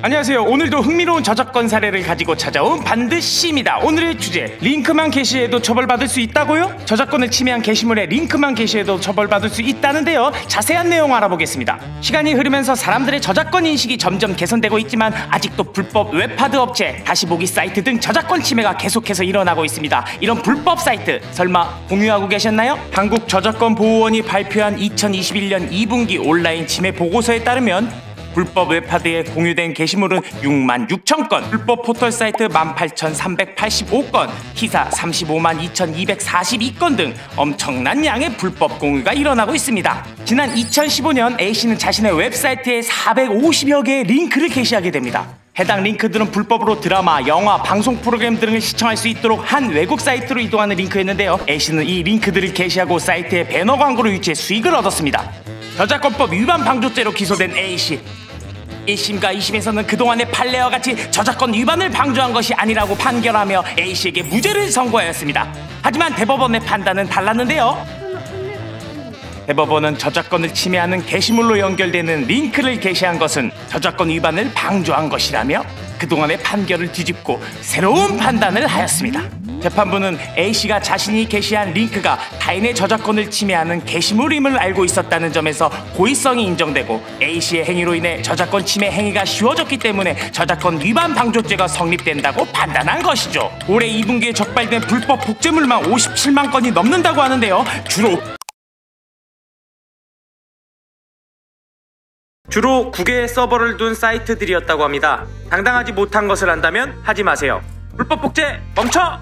안녕하세요. 오늘도 흥미로운 저작권 사례를 가지고 찾아온 반드시입니다. 오늘의 주제, 링크만 게시해도 처벌받을 수 있다고요? 저작권을 침해한 게시물에 링크만 게시해도 처벌받을 수 있다는데요, 자세한 내용 알아보겠습니다. 시간이 흐르면서 사람들의 저작권 인식이 점점 개선되고 있지만 아직도 불법 웹하드 업체, 다시 보기 사이트 등 저작권 침해가 계속해서 일어나고 있습니다. 이런 불법 사이트 설마 공유하고 계셨나요? 한국 저작권 보호원이 발표한 2021년 2분기 온라인 침해 보고서에 따르면 불법 웹하드에 공유된 게시물은 66,000건, 불법 포털사이트 18,385건, 기사 352,242건 등 엄청난 양의 불법 공유가 일어나고 있습니다. 지난 2015년 A씨는 자신의 웹사이트에 450여 개의 링크를 게시하게 됩니다. 해당 링크들은 불법으로 드라마, 영화, 방송 프로그램 등을 시청할 수 있도록 한 외국 사이트로 이동하는 링크였는데요. A씨는 이 링크들을 게시하고 사이트에 배너 광고를 유치해 수익을 얻었습니다. 저작권법 위반 방조죄로 기소된 A씨, 1심과 2심에서는 그동안의 판례와 같이 저작권 위반을 방조한 것이 아니라고 판결하며 A씨에게 무죄를 선고하였습니다. 하지만 대법원의 판단은 달랐는데요. 대법원은 저작권을 침해하는 게시물로 연결되는 링크를 게시한 것은 저작권 위반을 방조한 것이라며 그동안의 판결을 뒤집고 새로운 판단을 하였습니다. 재판부는 A씨가 자신이 게시한 링크가 타인의 저작권을 침해하는 게시물임을 알고 있었다는 점에서 고의성이 인정되고 A씨의 행위로 인해 저작권 침해 행위가 쉬워졌기 때문에 저작권 위반 방조죄가 성립된다고 판단한 것이죠. 올해 2분기에 적발된 불법 복제물만 57만 건이 넘는다고 하는데요. 주로 국외의 서버를 둔 사이트들이었다고 합니다. 당당하지 못한 것을 안다면 하지 마세요. 불법 복제 멈춰!